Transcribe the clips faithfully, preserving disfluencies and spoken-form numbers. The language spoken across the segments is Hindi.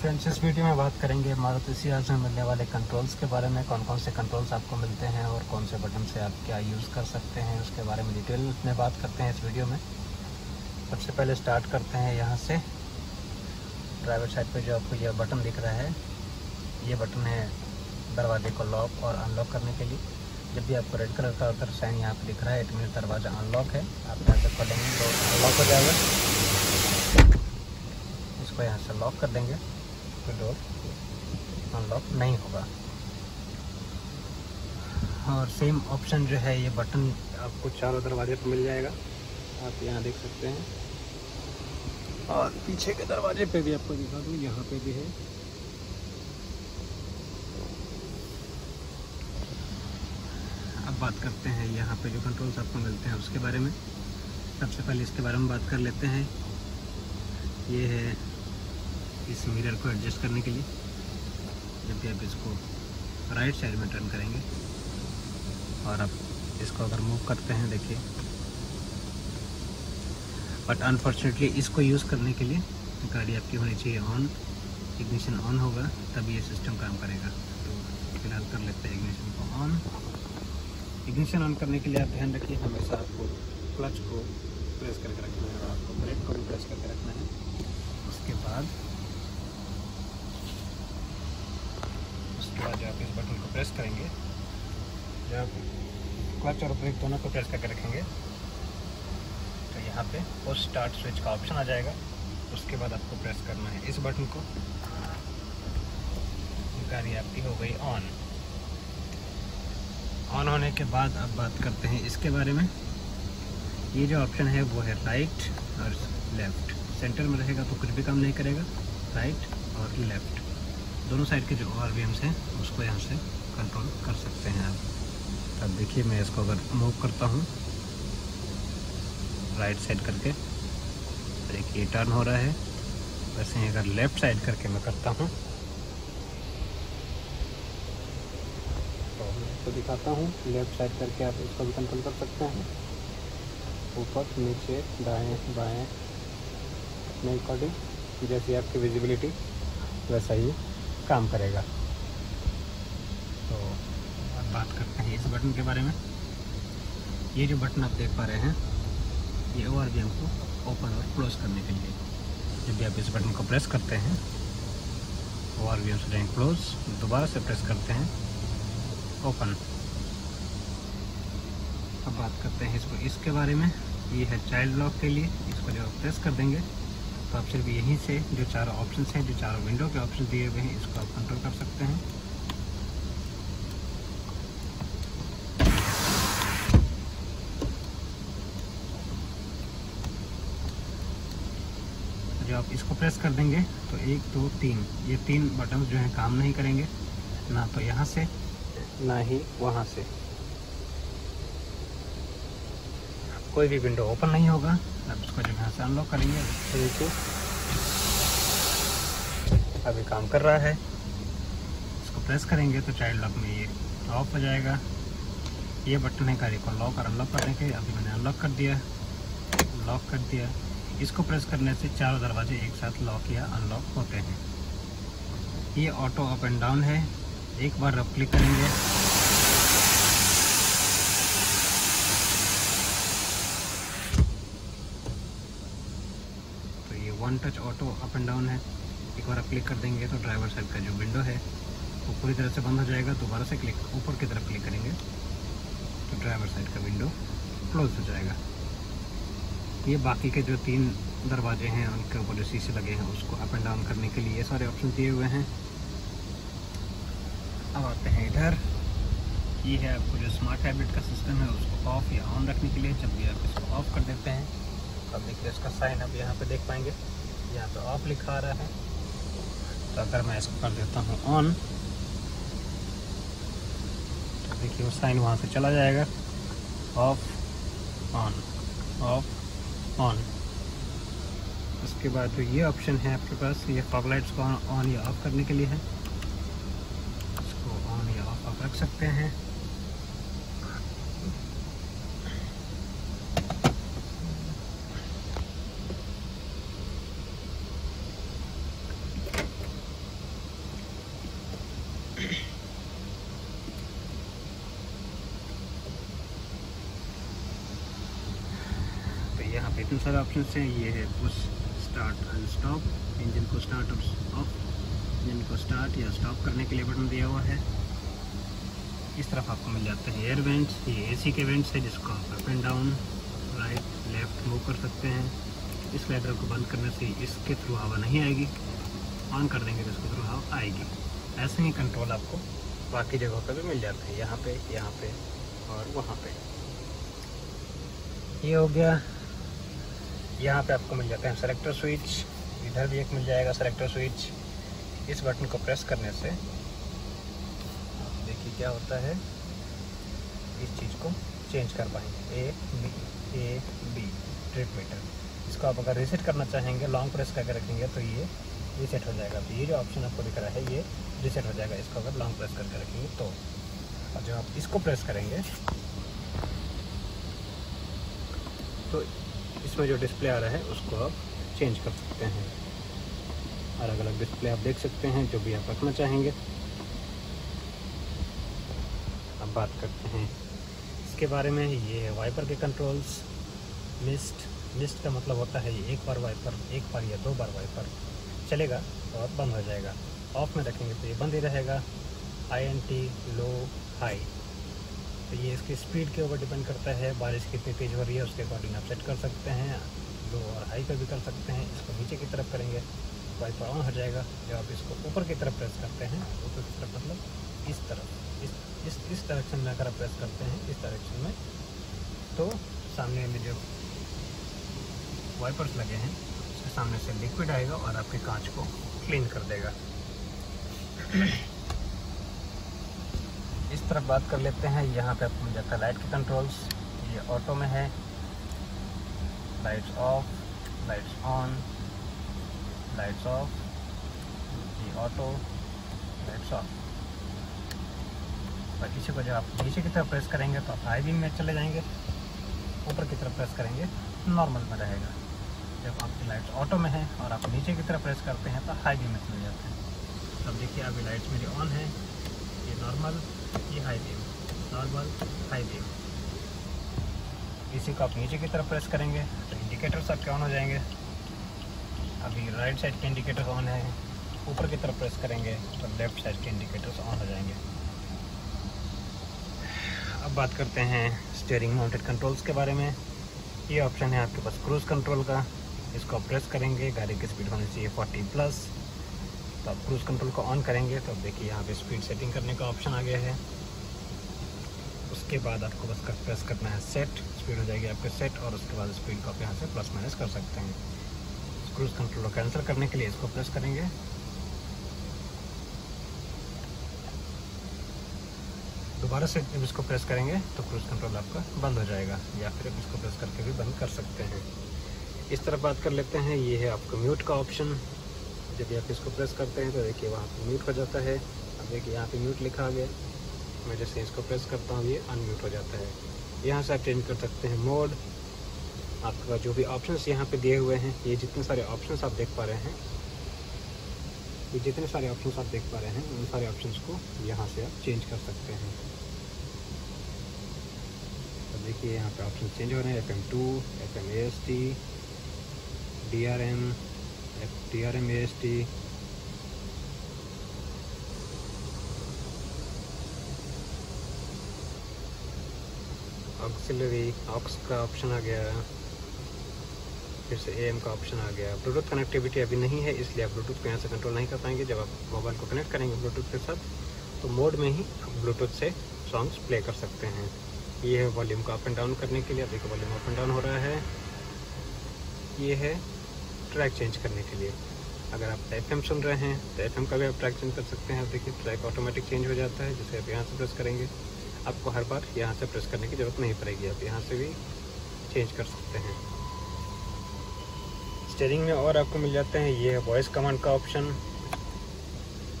फ्रेंड्स, इस वीडियो में बात करेंगे मारुति सियाज़ में मिलने वाले कंट्रोल्स के बारे में, कौन कौन से कंट्रोल्स आपको मिलते हैं और कौन से बटन से आप क्या यूज़ कर सकते हैं, उसके बारे में डिटेल में बात करते हैं इस वीडियो में। सबसे पहले स्टार्ट करते हैं यहाँ से। ड्राइवर साइड पे जो आपको यह बटन दिख रहा है, ये बटन है दरवाजे को लॉक और अनलॉक करने के लिए। जब भी आपको रेड कलर का अगर साइन यहाँ पर दिख रहा है, इट मीन्स दरवाज़ा अनलॉक है। आप यहाँ से खोलेंगे तो अनलॉक हो जाएगा, इसको यहाँ से लॉक कर देंगे तो डोर अनलॉक नहीं होगा। और सेम ऑप्शन जो है, ये बटन आपको चारों दरवाजे पर मिल जाएगा, आप यहाँ देख सकते हैं। और पीछे के दरवाजे पे भी आपको दिखा दूँ, यहाँ पे भी है। अब बात करते हैं यहाँ पे जो कंट्रोल्स आपको मिलते हैं उसके बारे में। सबसे पहले इसके बारे में बात कर लेते हैं। ये है इस मिरर को एडजस्ट करने के लिए, जब भी आप इसको राइट साइड में टर्न करेंगे और आप इसको अगर मूव करते हैं, देखिए। बट अनफॉर्चुनेटली इसको यूज़ करने के लिए गाड़ी आपकी होनी चाहिए ऑन। इग्निशन ऑन होगा तभी ये सिस्टम काम करेगा। तो फिलहाल कर लेते हैं इग्निशन को ऑन। इग्निशन ऑन करने के लिए आप ध्यान रखिए, हमेशा आपको क्लच को प्रेस करके रखना है और आपको ब्रेक को भी प्रेस करके रखना है। उसके बाद जो आप इस बटन को प्रेस करेंगे, जब क्लच और ब्रेक दोनों को प्रेस करके रखेंगे तो यहाँ पे पुश स्टार्ट स्विच का ऑप्शन आ जाएगा। उसके बाद आपको प्रेस करना है इस बटन को, गाड़ी आपकी हो गई ऑन। ऑन होने के बाद अब बात करते हैं इसके बारे में। ये जो ऑप्शन है वो है राइट और लेफ़्ट। सेंटर में रहेगा तो कुछ भी काम नहीं करेगा। राइट और लेफ़्ट दोनों साइड के जो आरवीएम हैं उसको यहाँ से कंट्रोल कर सकते हैं आप। अब देखिए, मैं इसको अगर मूव करता हूँ राइट साइड करके, देखिए टर्न हो रहा है। वैसे ही अगर लेफ़्ट साइड करके मैं करता हूँ तो इसको दिखाता हूँ। लेफ़्ट साइड करके आप इसको भी कंट्रोल कर सकते हैं, ऊपर नीचे दाएँ बाएँ अपने अकॉर्डिंग, जैसी आपकी विजिबिलिटी वैसा ही काम करेगा। तो अब बात करते हैं इस बटन के बारे में। ये जो बटन आप देख पा रहे हैं, ये आरवीएम को ओपन और क्लोज करने के लिए। जब भी आप इस बटन को प्रेस करते हैं, आरवीएम से क्लोज, दोबारा से प्रेस करते हैं ओपन। अब बात करते हैं इसको इसके बारे में। ये है चाइल्ड लॉक के लिए। इसको जब आप प्रेस कर देंगे तो आप सिर्फ यहीं से जो चारों ऑप्शन हैं, जो चारों विंडो के ऑप्शन दिए हुए हैं, इसको आप कंट्रोल कर सकते हैं। जब आप इसको प्रेस कर देंगे तो एक दो तीन, ये तीन बटन जो हैं काम नहीं करेंगे, ना तो यहाँ से ना ही वहाँ से। कोई भी विंडो ओपन नहीं होगा। अब इसको जब यहाँ से अनलॉक करेंगे, अभी काम कर रहा है। इसको प्रेस करेंगे तो चाइल्ड लॉक में ये ऑफ हो जाएगा। ये बटन है गाड़ी को लॉक और अनलॉक करने के। अभी मैंने अनलॉक कर दिया, लॉक कर दिया। इसको प्रेस करने से चारों दरवाजे एक साथ लॉक या अनलॉक होते हैं। ये ऑटो अप एंड डाउन है। एक बार रब क्लिक करेंगे, one touch auto up and down है। एक बार आप क्लिक कर देंगे तो ड्राइवर साइड का जो विंडो है वो पूरी तरह से बंद हो जाएगा। दोबारा से क्लिक ऊपर की तरफ क्लिक करेंगे तो ड्राइवर साइड का विंडो क्लोज हो जाएगा। ये बाकी के जो तीन दरवाजे हैं उनके ऊपर जो शीशे लगे हैं उसको अप एंड डाउन करने के लिए ये सारे ऑप्शन दिए हुए हैं। अब आते हैं इधर। ये है आपको जो स्मार्ट टेबलेट का सिस्टम है, उसको ऑफ या ऑन रखने के लिए। जब भी आप इसको ऑफ कर देते हैं, अब देखिए इसका साइन आप यहाँ पे देख पाएंगे, यहाँ पे ऑफ लिखा आ रहा है। तो अगर मैं इसको कर देता हूँ ऑन, तो देखिए वो साइन वहाँ से चला जाएगा। Off on, off on. उसके बाद जो ये ऑप्शन है आपके पास, ये फॉग लाइट्स को ऑन या ऑफ करने के लिए है। इसको ऑन या ऑफ आप रख सकते हैं। जो सारे ऑप्शन हैं ये है पुश स्टार्ट स्टॉप, इंजन को स्टार्ट और ऑफ, इंजन को स्टार्ट या स्टॉप करने के लिए बटन दिया हुआ है। इस तरफ आपको मिल जाते हैं एयर वेंट्स, ये एसी के वेंट्स है जिसको आप up and down right left move कर सकते हैं। इस लाइटर को बंद करने से इसके थ्रू हवा नहीं आएगी, ऑन कर देंगे तो इसके थ्रू हवा आएगी। ऐसे ही कंट्रोल आपको बाकी जगहों पर भी मिल जाते हैं, यहाँ पे, यहाँ पे और वहाँ पे। ये हो गया, यहाँ पे आपको मिल जाते हैं सेलेक्टर स्विच, इधर भी एक मिल जाएगा सेलेक्टर स्विच। इस बटन को प्रेस करने से देखिए क्या होता है, इस चीज़ को चेंज कर पाएंगे, A B A B trip meter. इसको आप अगर रीसेट करना चाहेंगे लॉन्ग प्रेस करके रखेंगे तो ये रीसेट हो जाएगा। तो ये जो ऑप्शन आपको दिख रहा है ये रीसेट हो जाएगा इसको अगर लॉन्ग प्रेस करके रखेंगे तो। और जब आप इसको प्रेस करेंगे तो इसमें जो डिस्प्ले आ रहा है उसको आप चेंज कर सकते हैं, अलग अलग डिस्प्ले आप देख सकते हैं जो भी आप रखना चाहेंगे। अब बात करते हैं इसके बारे में, ये है वाइपर के कंट्रोल्स। मिस्ट, मिस्ट का मतलब होता है ये एक बार वाइपर, एक बार या दो बार वाइपर चलेगा और बंद हो जाएगा। ऑफ में रखेंगे तो ये बंद ही रहेगा। I N T, low, high, तो ये इसकी स्पीड के ऊपर डिपेंड करता है, बारिश कितनी तेज़ हो रही है उसके अकॉर्डिंग आप सेट कर सकते हैं। लो और हाई का भी कर सकते हैं। इसको नीचे की तरफ करेंगे वाइपर ऑन हो जाएगा। जब आप इसको ऊपर की तरफ प्रेस करते हैं, ऊपर की तरफ मतलब इस तरफ, इस इस इस डायरेक्शन में अगर आप प्रेस करते हैं इस डायरेक्शन में, तो सामने में जो वाइपर्स लगे हैं उसके सामने से लिक्विड आएगा और आपके कांच को क्लीन कर देगा। इस तरफ बात कर लेते हैं, यहाँ पे आपको मिल जाता है लाइट के कंट्रोल्स। ये ऑटो में है, lights off, lights on, lights off, ये ऑटो, लाइट्स ऑफ। और पीछे को जब आप नीचे की तरफ प्रेस करेंगे तो आप हाई बीम में चले जाएंगे, ऊपर की तरफ प्रेस करेंगे नॉर्मल में रहेगा। जब आपकी लाइट्स ऑटो में है और आप नीचे की तरफ प्रेस करते हैं तो हाई बीम में चले जाते हैं। अब देखिए अभी लाइट्स मेरी ऑन है, ये नॉर्मल, ये high beam, normal, high beam. इसी को आप नीचे की तरफ प्रेस करेंगे तो इंडिकेटर्स आपके ऑन हो जाएंगे। अभी राइट साइड के इंडिकेटर्स ऑन है, ऊपर की तरफ प्रेस करेंगे तो लेफ्ट साइड के इंडिकेटर्स ऑन हो जाएंगे। अब बात करते हैं स्टीयरिंग माउंटेड कंट्रोल्स के बारे में। ये ऑप्शन है आपके पास क्रूज कंट्रोल का, इसको आप प्रेस करेंगे, गाड़ी की स्पीड होनी चाहिए चालीस प्लस, तो आप क्रूज कंट्रोल को ऑन करेंगे तो आप देखिए यहाँ पे स्पीड सेटिंग करने का ऑप्शन आ गया है। उसके बाद आपको बस कर प्रेस करना है सेट, स्पीड हो जाएगी आपके सेट और उसके बाद स्पीड को आप यहाँ से प्लस माइनस कर सकते हैं। क्रूज कंट्रोल को कैंसिल करने के लिए इसको प्रेस करेंगे। दोबारा से जब इसको प्रेस करेंगे तो क्रूज कंट्रोल आपका बंद हो जाएगा, या फिर आप इसको प्रेस करके भी बंद कर सकते हैं। इस तरफ बात कर लेते हैं, ये है आपका म्यूट का ऑप्शन। जब आप इसको प्रेस करते हैं तो देखिए वहाँ पर म्यूट हो जाता है। अब देखिए यहाँ पे म्यूट लिखा गया, मैं जैसे इसको प्रेस करता हूँ ये अनम्यूट हो जाता है। यहाँ से आप चेंज कर सकते हैं मोड, आपका जो भी ऑप्शंस यहाँ पर दिए हुए हैं, ये जितने सारे ऑप्शंस आप देख पा रहे हैं ये जितने सारे ऑप्शंस आप देख पा रहे हैं उन सारे ऑप्शंस को यहाँ से आप चेंज कर सकते हैं। तो देखिए यहाँ पे ऑप्शन चेंज हो रहे हैं, F M two, F M A S T, D R M, D R M A S T, auxiliary, aux का ऑप्शन आ गया, फिर से ए एम का ऑप्शन आ गया। ब्लूटूथ कनेक्टिविटी अभी नहीं है इसलिए आप ब्लूटूथ को यहाँ से कंट्रोल नहीं कर पाएंगे। जब आप मोबाइल को कनेक्ट करेंगे ब्लूटूथ के साथ तो मोड में ही आप ब्लूटूथ से सॉन्ग्स प्ले कर सकते हैं। ये है वॉल्यूम को अप एंड डाउन करने के लिए, अभी का वॉल्यूम अप एंड डाउन हो रहा है। ये है ट्रैक चेंज करने के लिए, अगर आप एफ एम सुन रहे हैं तो एफ एम का भी आप ट्रैक चेंज कर सकते हैं। आप देखिए ट्रैक ऑटोमेटिक चेंज हो जाता है, जैसे आप यहाँ से प्रेस करेंगे आपको हर बार यहाँ से प्रेस करने की जरूरत नहीं पड़ेगी, आप यहाँ से भी चेंज कर सकते हैं। स्टीयरिंग में और आपको मिल जाते हैं, ये है वॉइस कमांड का ऑप्शन,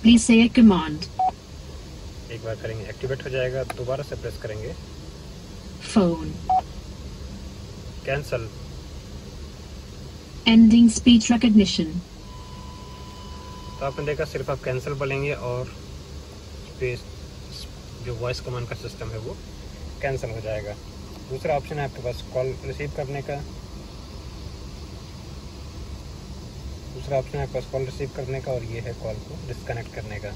प्लीज से कमांड, एक बार करेंगे एक्टिवेट हो जाएगा, दोबारा से प्रेस करेंगे phone, cancel, ending speech recognition, तो आपने देखा सिर्फ आप कैंसल बोलेंगे और स्पेस जो वॉइस कमांड का सिस्टम है वो कैंसल हो जाएगा। दूसरा ऑप्शन है आपके पास कॉल रिसीव करने का, दूसरा ऑप्शन है आपका कॉल रिसीव करने का और ये है कॉल को डिस्कनेक्ट करने का।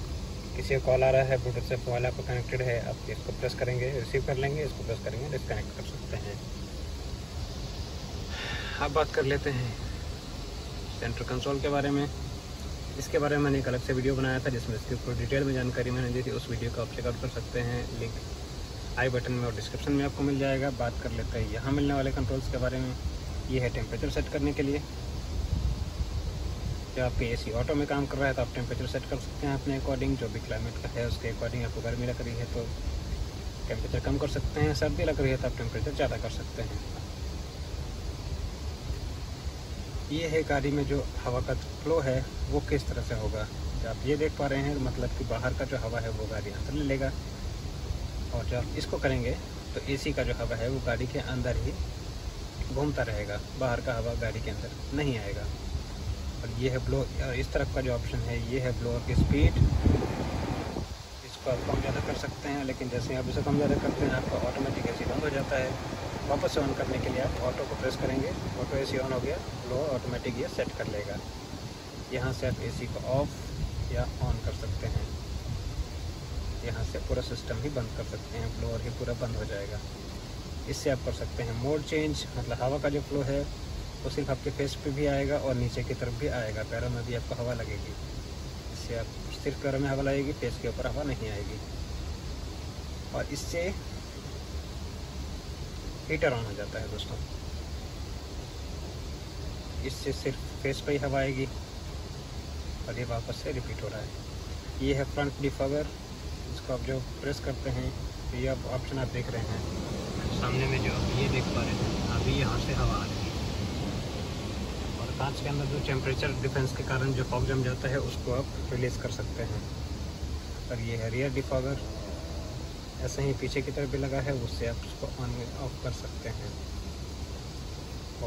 किसी का कॉल आ रहा है, ब्लूटूथ से मोबाइल आपका कनेक्टेड है, आप इसको प्रेस करेंगे रिसीव कर लेंगे, इसको प्रेस करेंगे डिस्कनेक्ट कर सकते हैं। अब बात कर लेते हैं सेंटर कंसोल के बारे में। इसके बारे में मैंने एक अलग से वीडियो बनाया था जिसमें इसकी पूरी डिटेल में जानकारी मैंने दी थी, उस वीडियो को आप चेकआउट कर सकते हैं, लिंक आई बटन में और डिस्क्रिप्शन में आपको मिल जाएगा। बात कर लेते हैं यहाँ मिलने वाले कंट्रोल्स के बारे में। ये है टेम्परेचर सेट करने के लिए, जब आपके ए सी ऑटो में काम कर रहा है तो आप टेम्परेचर सेट कर सकते हैं अपने अकॉर्डिंग, जो भी क्लाइमेट का है उसके अकॉर्डिंग। आपको गर्मी लग रही है तो टेम्परेचर कम कर सकते हैं, सर्दी लग रही है तो आप टेम्परेचर ज़्यादा कर सकते हैं। ये है गाड़ी में जो हवा का फ्लो है वो किस तरह से होगा, जो आप ये देख पा रहे हैं, मतलब कि बाहर का जो हवा है वो गाड़ी अंदर ले लेगा, और जब आप इसको करेंगे तो एसी का जो हवा है वो गाड़ी के अंदर ही घूमता रहेगा, बाहर का हवा गाड़ी के अंदर नहीं आएगा। और ये है ब्लो, और इस तरफ का जो ऑप्शन है ये है ब्लोअर की स्पीड, इसको आप कम ज़्यादा कर सकते हैं, लेकिन जैसे आप इसे कम ज़्यादा करते हैं आपका ऑटोमेटिक एसी बंद हो जाता है। वापस ऑन करने के लिए आप ऑटो को प्रेस करेंगे, ऑटो एसी ऑन हो गया, ब्लो ऑटोमेटिक ये सेट कर लेगा। यहाँ से आप एसी को ऑफ या ऑन कर सकते हैं, यहाँ से पूरा सिस्टम ही बंद कर सकते हैं, ब्लो और ही पूरा बंद हो जाएगा। इससे आप कर सकते हैं मोड चेंज, मतलब हवा का जो फ्लो है वो सिर्फ आपके फेस पे भी आएगा और नीचे की तरफ भी आएगा, पैरों में भी आपको हवा लगेगी। इससे आप सिर्फ पैरों में हवा लगेगी, फेस के ऊपर हवा नहीं आएगी। और इससे हीटर ऑन हो जाता है दोस्तों, इससे सिर्फ फेस पर ही हवा आएगी। और ये वापस से रिपीट हो रहा है। ये है फ्रंट डिफॉगर, इसको आप जो प्रेस करते हैं तो ये आप ऑप्शन आप देख रहे हैं सामने में, जो आप ये देख पा रहे हैं अभी यहाँ से हवा आ रही है। और कांच के अंदर जो टेम्परेचर डिफरेंस के कारण जो फॉग जम जाता है उसको आप रिलीज कर सकते हैं। और ये है रियर डिफॉगर, ऐसे ही पीछे की तरफ भी लगा है, उससे आप उसको ऑन ऑफ कर सकते हैं।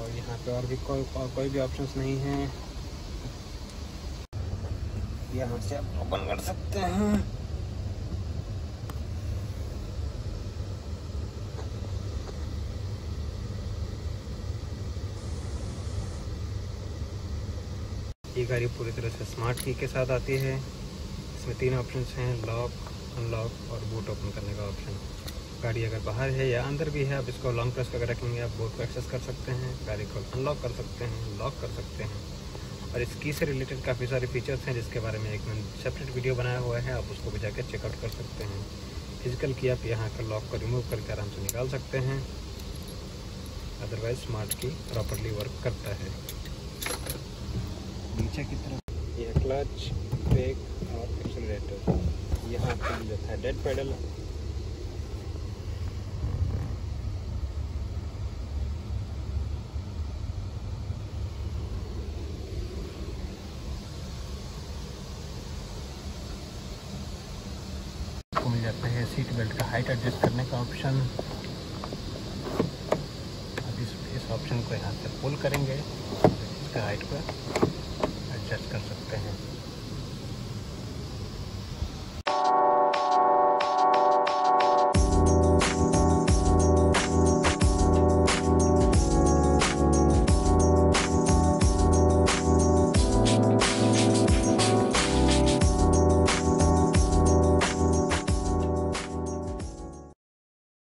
और यहाँ पे और भी कोई और कोई भी ऑप्शंस नहीं है, यहाँ से आप ओपन कर सकते हैं। ये गाड़ी पूरी तरह से स्मार्ट की के साथ आती है, इसमें तीन ऑप्शंस हैं, लॉक, अनलॉक और बूट ओपन करने का ऑप्शन। गाड़ी अगर बाहर है या अंदर भी है आप इसको लॉन्ग प्रेस करके रखेंगे, आप बूट को एक्सेस कर सकते हैं, गाड़ी को अनलॉक कर सकते हैं, लॉक कर सकते हैं। और इस की से रिलेटेड काफ़ी सारे फीचर्स हैं जिसके बारे में एक मैंने सेपरेट वीडियो बनाया हुआ है, आप उसको भी जाकर चेकआउट कर सकते हैं। फिजिकल की आप यहाँ का लॉक को रिमूव करके आराम से निकाल सकते हैं, अदरवाइज स्मार्ट की प्रॉपरली वर्क करता है। नीचे की तरफ यह क्लच, ब्रेक और एक्सीलरेटर, यहाँ आपको मिल जाता है डेड पेडल। आपको मिल जाता है सीट बेल्ट का हाइट एडजस्ट करने का ऑप्शन, अब इस इस ऑप्शन को यहाँ से पुल करेंगे, इसका हाइट को एडजस्ट कर सकते हैं।